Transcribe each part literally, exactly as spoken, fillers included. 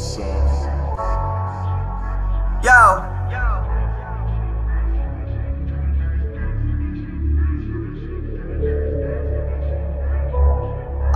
yourself. Yo.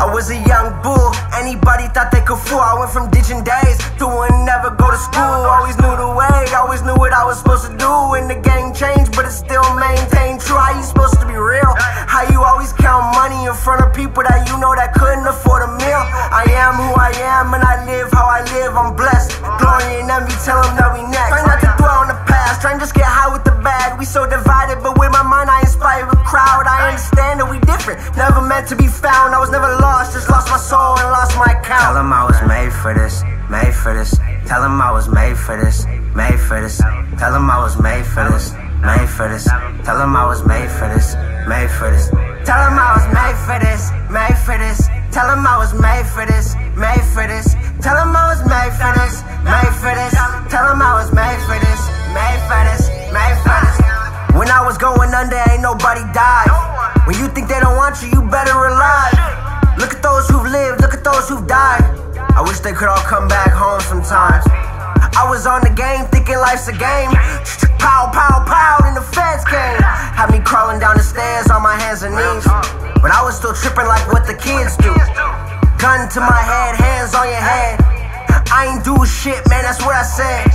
I was a young bull, anybody thought they could fool. I went from ditching days to one never go to school. Always knew the way, always knew what I was supposed to do. And the game changed, but it still maintained true. How you supposed to be real? How you always count money in front of people that you know that couldn't afford a meal? I am who I am and I live how I live, I'm blessed. Glory and envy, tell them that we next. Try not to dwell on the past, try and just get high with the bag. We so divided, but with my mind I inspire a crowd. I understand that we different, never meant to be found. I was never lost, just lost my soul and lost my account. Tell him I was made for this, made for this. Tell him I was made for this, made for this. Tell him I was made for this, made for this. Tell him I was made for this, made for this. Tell him I was made for this, made for this. Tell him I was made for this, made for this. Tell him I was made for this, made for this. Tell him I was made for this, made for this, made for this. When I was going under, ain't nobody died. When you think they don't want you, you better rely. Look at those who've lived, look at those who've died. I wish they could all come back home sometimes. I was on the game, thinking life's a game. Pow, pow, pow, and the feds came. Had me crawling down the stairs on my hands and knees. But I was still tripping like what the kids do. Gun to my head, hands on your head. I ain't do shit, man, that's what I said.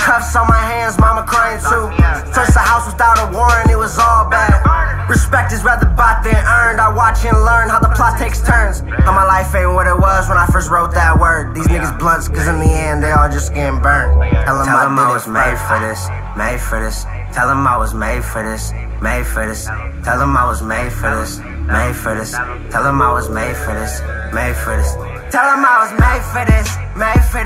Cuffs on my hands, mama crying too. Searched the house without a warrant, it was all bad. Respect is rather bought than earned. I watch and learn how the plot takes turns. How my life ain't what it was when I first wrote that word. These niggas blunts, cause in the end they all just getting burned. Tell him I was made for this, made for this. Tell him I was made for this, made for this. Tell him I was made for this, made for this. Tell him I was made for this, made for this. Tell him I was made for this, made for